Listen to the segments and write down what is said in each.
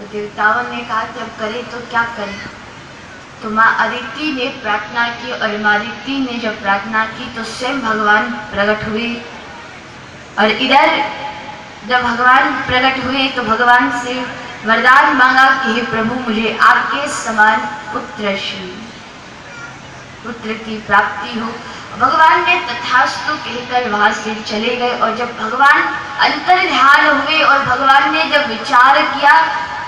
तो देवताओं ने कहा कि अब करें तो क्या करें। तो माँ अदिति ने प्रार्थना की और माँ अदिति ने जब प्रार्थना की तो स्वयं भगवान प्रकट हुए। और इधर जब भगवान प्रकट हुए तो भगवान से वरदान मांगा कि हे प्रभु मुझे आपके समान पुत्र की प्राप्ति हो। भगवान ने तथास्तु कहकर वहाँ से चले गए। और जब भगवान अंतर्ध्यान हुए और भगवान ने जब विचार किया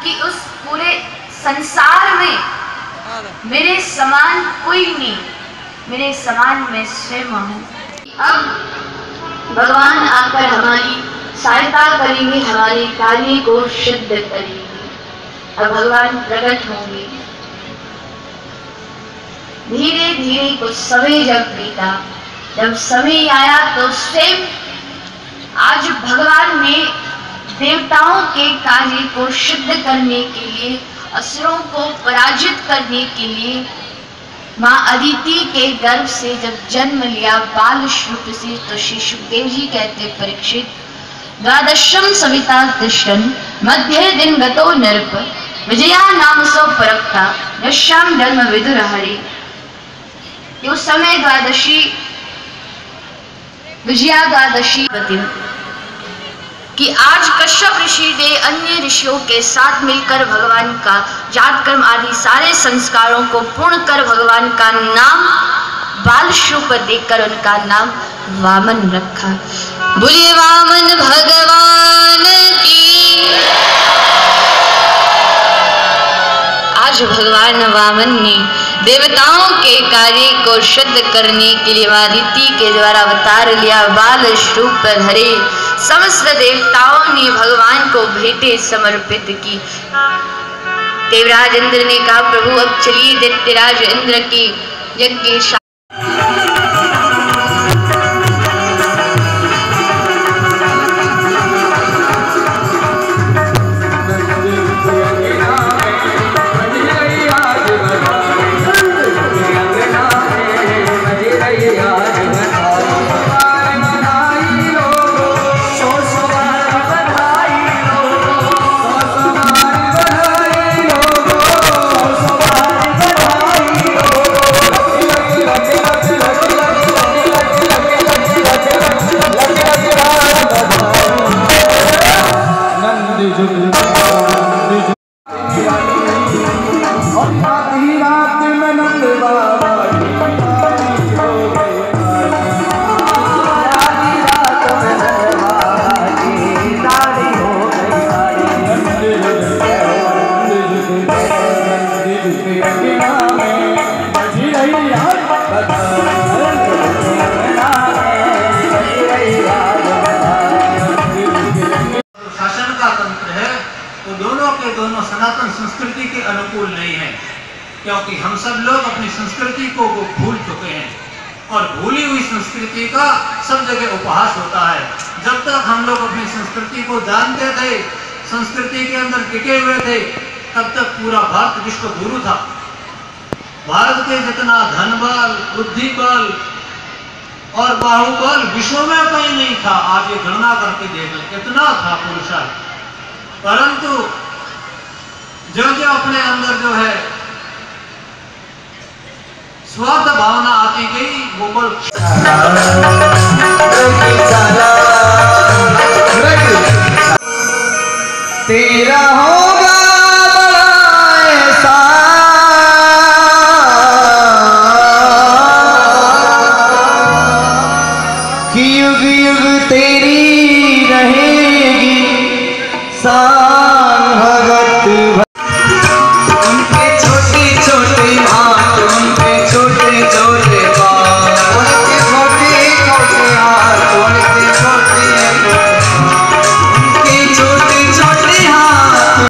कि उस पूरे संसार में मेरे समान कोई नहीं, मेरे समान मैं स्वयं हूँ। अब भगवान आकर हमारी सहायता करेंगे, हमारे कार्य को सिद्ध करेंगे। अब भगवान प्रकट होंगे। धीरे धीरे कुछ समय जब बीता, जब समय आया तो स्वयं आज भगवान ने देवताओं के कार्य को सिद्ध करने के लिए, असुरों को पराजित करने के लिए माँ अदिति के गर्भ से जब जन्म लिया बाल रूप से, तो श्री सुखदेव जी कहते परीक्षित द्वादशम सविता तिष्ठन् मध्य दिन गतो नृप विजया नाम सो परक्ता दश्याम जन्म विदुर हरि। यो समय द्वादशी विजया द्वादशी कि आज कश्यप ऋषि ने अन्य ऋषियों के साथ मिलकर भगवान का जात कर्म आदि सारे संस्कारों को पूर्ण कर भगवान का नाम बालशुप देकर उनका नाम वामन रखा। बोलिए वामन भगवान की। आज भगवान वामन ने देवताओं के कार्य को सिद्ध करने के लिए अदिति के द्वारा अवतार लिया, बाल रूप धरे। समस्त देवताओं ने भगवान को भेंटे समर्पित की। देवराज इंद्र ने कहा प्रभु अब चलिए दैत्यराज इंद्र की यज्ञ। संस्कृति के अनुकूल नहीं है, क्योंकि हम सब लोग अपनी संस्कृति को वो भूल चुके हैं और भूली हुई संस्कृति का सब जगह उपहास होता है। जब तक हम लोग अपनी संस्कृति को जानते थे, संस्कृति के अंदर टिके हुए थे, तब तक पूरा भारत विश्व गुरु था। भारत के जितना धन बल, बुद्धि बल और बाहुबल विश्व में कहीं नहीं था। आप ये गणना करके देख लें कितना था पुरुषार्थ। परंतु जो जो अपने अंदर जो है स्वार्थ भावना आती गई वो बल तेरा हो।